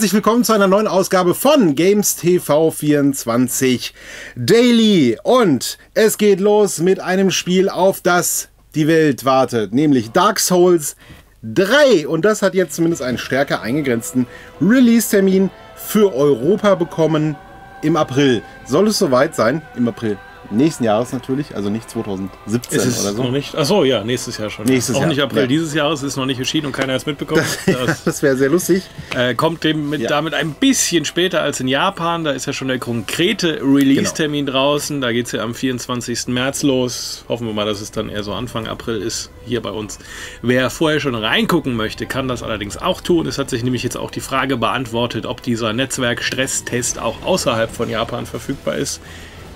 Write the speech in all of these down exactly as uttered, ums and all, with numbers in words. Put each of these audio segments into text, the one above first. herzlich willkommen zu einer neuen Ausgabe von Games T V vierundzwanzig Daily. Und es geht los mit einem Spiel, auf das die Welt wartet, nämlich Dark Souls drei. Und das hat jetzt zumindest einen stärker eingegrenzten Release-Termin für Europa bekommen im April. Soll es soweit sein? Im April nächsten Jahres natürlich, also nicht zwanzig siebzehn ist es oder so. Noch nicht. Achso, ja, nächstes Jahr schon. Nächstes Auch Jahr. Nicht April ja. dieses Jahres, ist noch nicht erschienen und keiner hat es mitbekommen. Das, das, das wäre sehr lustig. Äh, kommt dem mit, ja. damit ein bisschen später als in Japan, da ist ja schon der konkrete Release-Termin genau. draußen, da geht es ja am vierundzwanzigsten März los. Hoffen wir mal, dass es dann eher so Anfang April ist, hier bei uns. Wer vorher schon reingucken möchte, kann das allerdings auch tun. Es hat sich nämlich jetzt auch die Frage beantwortet, ob dieser Netzwerk-Stresstest auch außerhalb von Japan verfügbar ist.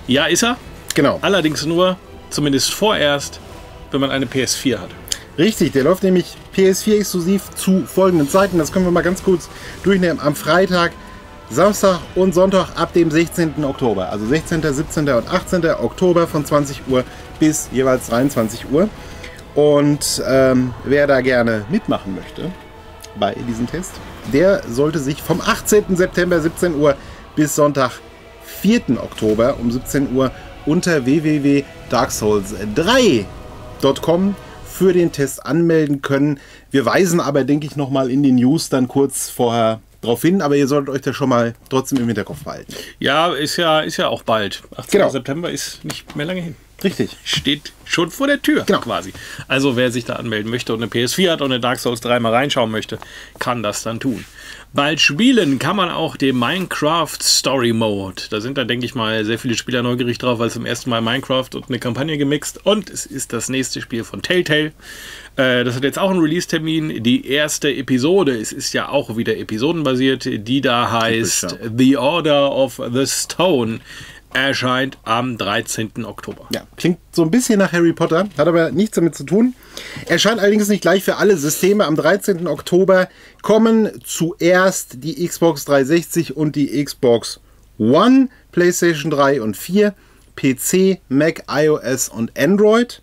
Ja, ist er. Genau. Allerdings nur, zumindest vorerst, wenn man eine P S vier hat. Richtig, der läuft nämlich P S vier-exklusiv zu folgenden Zeiten. Das können wir mal ganz kurz durchnehmen. Am Freitag, Samstag und Sonntag ab dem sechzehnten Oktober. Also sechzehnten, siebzehnten und achtzehnten Oktober von zwanzig Uhr bis jeweils dreiundzwanzig Uhr. Und ähm, wer da gerne mitmachen möchte bei diesem Test, der sollte sich vom achtzehnten September siebzehn Uhr bis Sonntag vierten Oktober um siebzehn Uhr unter w w w punkt dark souls drei punkt com für den Test anmelden können. Wir weisen aber, denke ich, nochmal in den News dann kurz vorher drauf hin, aber ihr solltet euch da schon mal trotzdem im Hinterkopf behalten. Ja, ist ja, ist ja auch bald. achtzehnten September ist nicht mehr lange hin. Richtig. Steht schon vor der Tür genau. quasi. Also wer sich da anmelden möchte und eine P S vier hat und eine Dark Souls drei mal reinschauen möchte, kann das dann tun. Bald spielen kann man auch den Minecraft Story Mode. Da sind da, denke ich mal, sehr viele Spieler neugierig drauf, weil zum ersten Mal Minecraft und eine Kampagne gemixt. Und es ist das nächste Spiel von Telltale. Äh, das hat jetzt auch einen Release-Termin. Die erste Episode, es ist ja auch wieder episodenbasiert, die da heißt The Order of the Stone, erscheint am dreizehnten Oktober. Ja, klingt so ein bisschen nach Harry Potter, hat aber nichts damit zu tun. Erscheint allerdings nicht gleich für alle Systeme. Am dreizehnten Oktober kommen zuerst die Xbox dreihundertsechzig und die Xbox One, PlayStation drei und vier, P C, Mac, iOS und Android.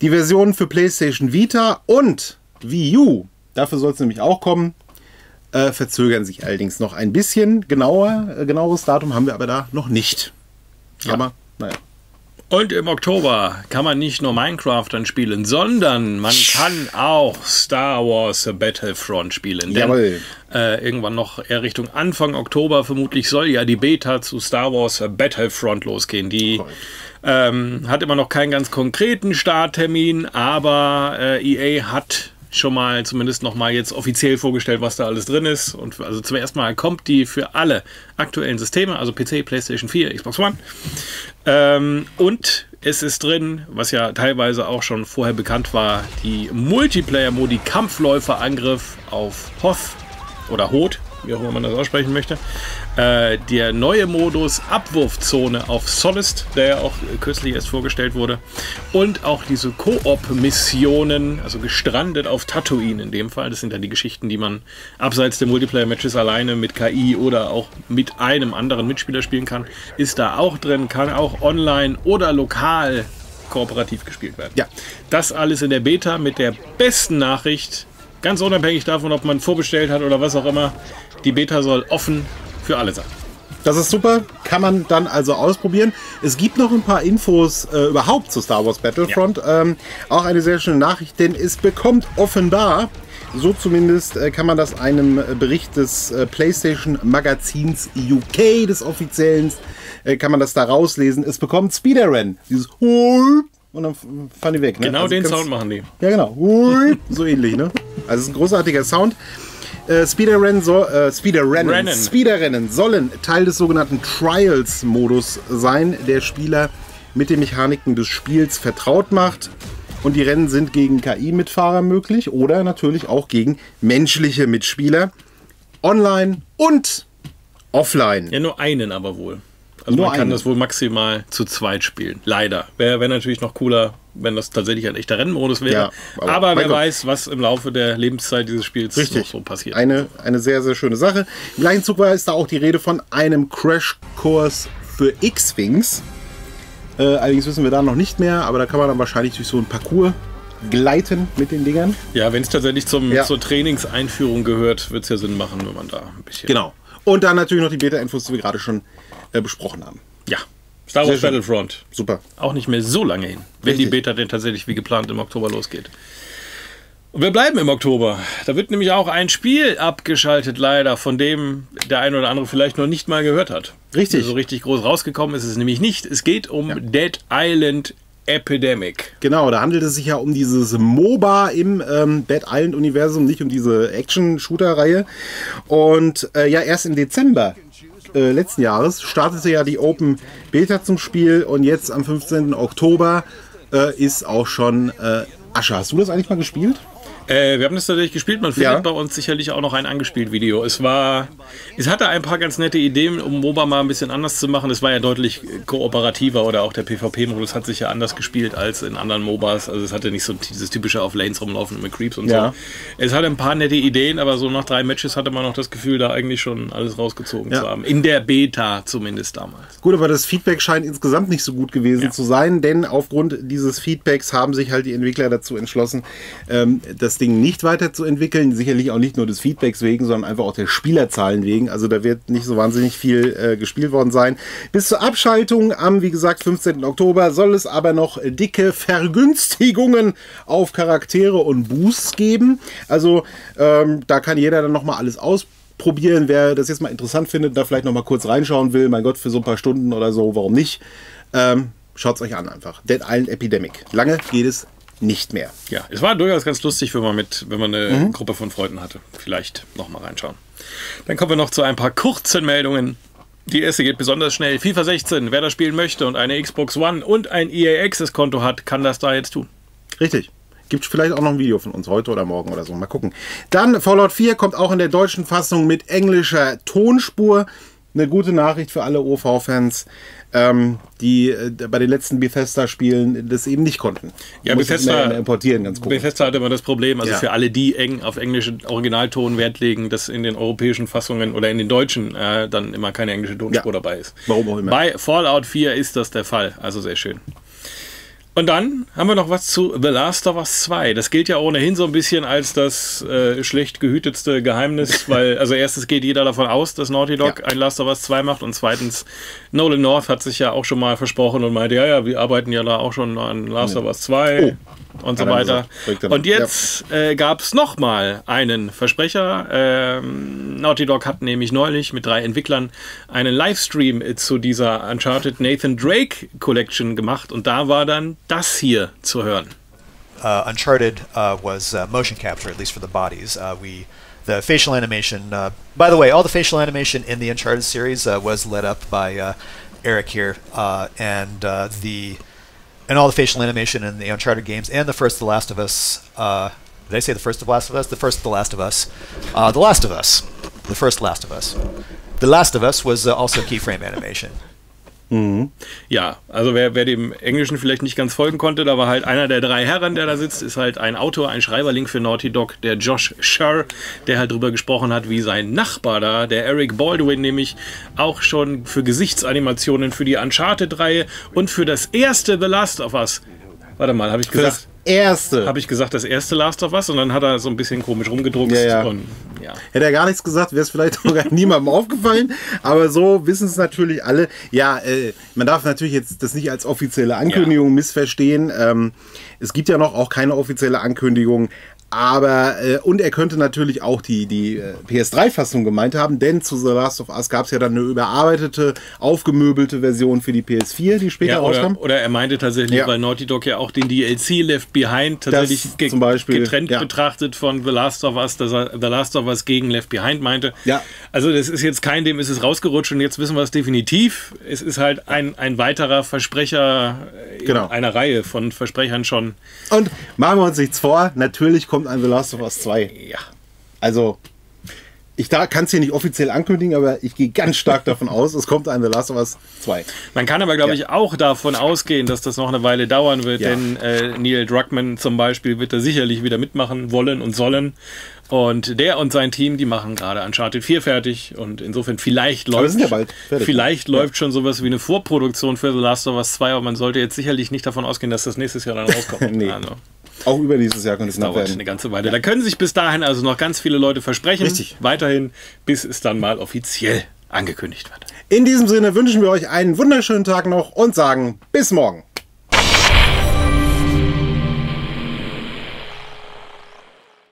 Die Versionen für PlayStation Vita und Wii U, dafür soll es nämlich auch kommen, Äh, verzögern sich allerdings noch ein bisschen. Genauer, äh, genaueres Datum haben wir aber da noch nicht. Ja. Aber, naja. Und im Oktober kann man nicht nur Minecraft dann spielen, sondern man kann auch Star Wars Battlefront spielen. Jawohl. Denn äh, irgendwann noch eher Richtung Anfang Oktober vermutlich soll ja die Beta zu Star Wars Battlefront losgehen. Die cool. ähm, hat immer noch keinen ganz konkreten Starttermin, aber äh, E A hat schon mal zumindest noch mal jetzt offiziell vorgestellt, was da alles drin ist. Und also zum ersten Mal kommt die für alle aktuellen Systeme, also P C, PlayStation vier, Xbox One. Ähm, und es ist drin, was ja teilweise auch schon vorher bekannt war, die Multiplayer-Modi Kampfläuferangriff auf Hoth oder Hoth, wie auch immer man das aussprechen möchte. Äh, der neue Modus Abwurfzone auf Solist, der ja auch kürzlich erst vorgestellt wurde. Und auch diese Koop-Missionen, also gestrandet auf Tatooine in dem Fall. Das sind dann die Geschichten, die man abseits der Multiplayer-Matches alleine mit K I oder auch mit einem anderen Mitspieler spielen kann. Ist da auch drin, kann auch online oder lokal kooperativ gespielt werden. Ja, das alles in der Beta mit der besten Nachricht. Ganz unabhängig davon, ob man vorbestellt hat oder was auch immer, die Beta soll offen für alle sein. Das ist super, kann man dann also ausprobieren. Es gibt noch ein paar Infos äh, überhaupt zu Star Wars Battlefront. Ja. Ähm, auch eine sehr schöne Nachricht, denn es bekommt offenbar, so zumindest äh, kann man das einem Bericht des äh, PlayStation Magazins U K, des offiziellen, äh, kann man das da rauslesen. Es bekommt Speederrun, dieses und dann fahren die weg. Ne? Genau, also den Sound machen die. Ja, genau. So ähnlich, ne? Also es ist ein großartiger Sound. Äh, Speederrennen so, äh, Speederrennen. Speederrennen sollen Teil des sogenannten Trials-Modus sein, der Spieler mit den Mechaniken des Spiels vertraut macht. Und die Rennen sind gegen K I-Mitfahrer möglich oder natürlich auch gegen menschliche Mitspieler. Online und offline. Ja, nur einen aber wohl. Also Nur man kann einen. das wohl maximal zu zweit spielen. Leider. Wäre wär natürlich noch cooler, wenn das tatsächlich ein echter Rennmodus wäre. Ja, aber aber wer Gott. weiß, was im Laufe der Lebenszeit dieses Spiels Richtig. noch so passiert. Eine, eine sehr, sehr schöne Sache. Im gleichen Zug war es da auch die Rede von einem Crashkurs für X-Wings. Äh, allerdings wissen wir da noch nicht mehr, aber da kann man dann wahrscheinlich durch so einen Parcours gleiten mit den Dingern. Ja, wenn es tatsächlich zum, ja. zur Trainingseinführung gehört, wird es ja Sinn machen, wenn man da ein bisschen... Genau. Und dann natürlich noch die Beta-Infos, die wir gerade schon äh, besprochen haben. Ja. Star Wars Battlefront. Super. Auch nicht mehr so lange hin, wenn Richtig. die Beta denn tatsächlich wie geplant im Oktober losgeht. Und wir bleiben im Oktober. Da wird nämlich auch ein Spiel abgeschaltet, leider, von dem der eine oder andere vielleicht noch nicht mal gehört hat. Richtig. Also so richtig groß rausgekommen ist es nämlich nicht. Es geht um ja. Dead Island Epidemic. Genau, da handelt es sich ja um dieses MOBA im ähm, Dead Island-Universum, nicht um diese Action-Shooter-Reihe. Und äh, ja, erst im Dezember äh, letzten Jahres startete ja die Open Beta zum Spiel und jetzt am fünfzehnten Oktober äh, ist auch schon äh, Asche. Hast du das eigentlich mal gespielt? Äh, wir haben das natürlich gespielt, man findet ja. bei uns sicherlich auch noch ein angespielt Video. Es war, es hatte ein paar ganz nette Ideen, um MOBA mal ein bisschen anders zu machen. Es war ja deutlich kooperativer oder auch der PvP-Modus hat sich ja anders gespielt als in anderen MOBAs. Also es hatte nicht so dieses typische auf Lanes rumlaufen mit Creeps und ja. so. Es hatte ein paar nette Ideen, aber so nach drei Matches hatte man noch das Gefühl, da eigentlich schon alles rausgezogen ja. zu haben. In der Beta zumindest damals. Gut, aber das Feedback scheint insgesamt nicht so gut gewesen ja. zu sein, denn aufgrund dieses Feedbacks haben sich halt die Entwickler dazu entschlossen, ähm, dass das Ding nicht weiterzuentwickeln, sicherlich auch nicht nur des Feedbacks wegen, sondern einfach auch der Spielerzahlen wegen. Also da wird nicht so wahnsinnig viel äh, gespielt worden sein. Bis zur Abschaltung am, wie gesagt, fünfzehnten Oktober soll es aber noch dicke Vergünstigungen auf Charaktere und Boosts geben. Also ähm, da kann jeder dann nochmal alles ausprobieren. Wer das jetzt mal interessant findet, da vielleicht nochmal kurz reinschauen will, mein Gott, für so ein paar Stunden oder so, warum nicht? Ähm, schaut es euch an einfach. Dead Island Epidemic. Lange geht es nicht mehr. Ja, es war durchaus ganz lustig, wenn man, mit, wenn man eine mhm. Gruppe von Freunden hatte. Vielleicht nochmal reinschauen. Dann kommen wir noch zu ein paar kurzen Meldungen. Die erste geht besonders schnell. FIFA sechzehn, wer das spielen möchte und eine Xbox One und ein E A Access Konto hat, kann das da jetzt tun. Richtig. Gibt es vielleicht auch noch ein Video von uns heute oder morgen oder so. Mal gucken. Dann Fallout vier kommt auch in der deutschen Fassung mit englischer Tonspur. Eine gute Nachricht für alle O V-Fans, ähm, die äh, bei den letzten Bethesda-Spielen das eben nicht konnten. Ja, Bethesda, mehr importieren, ganz Bethesda hatte immer das Problem, also ja. für alle, die eng auf englischen Originalton Wert legen, dass in den europäischen Fassungen oder in den deutschen äh, dann immer keine englische Tonspur ja. dabei ist. Warum auch immer. Bei Fallout vier ist das der Fall, also sehr schön. Und dann haben wir noch was zu The Last of Us zwei. Das gilt ja ohnehin so ein bisschen als das äh, schlecht gehütetste Geheimnis, weil also erstens geht jeder davon aus, dass Naughty Dog ja. ein Last of Us zwei macht und zweitens Nolan North hat sich ja auch schon mal versprochen und meinte, ja, ja, wir arbeiten ja da auch schon an Last of Us zwei oh. und so weiter. Und jetzt äh, gab es nochmal einen Versprecher. Ähm, Naughty Dog hat nämlich neulich mit drei Entwicklern einen Livestream zu dieser Uncharted Nathan Drake Collection gemacht und da war dann das hier zu hören. Uh, Uncharted uh, was uh, motion capture, at least for the bodies. Uh, we, the facial animation, uh, by the way, all the facial animation in the Uncharted series uh, was led up by uh, Eric here, uh, and uh, the and all the facial animation in the Uncharted games and the first The Last of Us. Uh, did I say the first of Last of Us? The first The Last of Us. Uh, the Last of Us. The first Last of Us. The Last of Us was uh, also keyframe animation. Mhm. Ja, also wer, wer dem Englischen vielleicht nicht ganz folgen konnte, da war halt einer der drei Herren, der da sitzt, ist halt ein Autor, ein Schreiberling für Naughty Dog, der Josh Scherr, der halt drüber gesprochen hat, wie sein Nachbar da, der Eric Baldwin, nämlich auch schon für Gesichtsanimationen für die Uncharted-Reihe und für das erste The Last of Us. Warte mal, habe ich gesagt... Erste. Habe ich gesagt, das erste Last of Us und dann hat er so ein bisschen komisch rumgedruckt. Ja, ja. Und, ja. Hätte er gar nichts gesagt, wäre es vielleicht sogar niemandem aufgefallen, aber so wissen es natürlich alle. Ja, äh, man darf natürlich jetzt das nicht als offizielle Ankündigung ja. missverstehen. Ähm, es gibt ja noch auch keine offizielle Ankündigung, aber äh, und er könnte natürlich auch die, die äh, P S drei Fassung gemeint haben, denn zu The Last of Us gab es ja dann eine überarbeitete, aufgemöbelte Version für die P S vier, die später ja, oder, rauskam. Oder er meinte tatsächlich, ja. weil Naughty Dog ja auch den D L C Left Behind tatsächlich ge zum Beispiel, getrennt ja. betrachtet von The Last of Us, dass er The Last of Us gegen Left Behind meinte. Ja. Also das ist jetzt kein, dem ist es rausgerutscht und jetzt wissen wir es definitiv. Es ist halt ein, ein weiterer Versprecher in genau. einer Reihe von Versprechern schon. Und machen wir uns nichts vor, natürlich kommt ein The Last of Us zwei. Ja. Also ich kann es hier nicht offiziell ankündigen, aber ich gehe ganz stark davon aus, es kommt ein The Last of Us zwei. Man kann aber, glaube ja. ich, auch davon ausgehen, dass das noch eine Weile dauern wird, ja. denn äh, Neil Druckmann zum Beispiel wird da sicherlich wieder mitmachen wollen und sollen. Und der und sein Team, die machen gerade Uncharted vier fertig und insofern vielleicht läuft, ja bald fertig, vielleicht ja. läuft schon sowas wie eine Vorproduktion für The Last of Us zwei, aber man sollte jetzt sicherlich nicht davon ausgehen, dass das nächstes Jahr dann rauskommt. Nee. Also. Auch über dieses Jahr könnte es noch werden. Das dauert eine ganze Weile. Ja. Da können sich bis dahin also noch ganz viele Leute versprechen. Richtig. Weiterhin, bis es dann mal offiziell angekündigt wird. In diesem Sinne wünschen wir euch einen wunderschönen Tag noch und sagen bis morgen.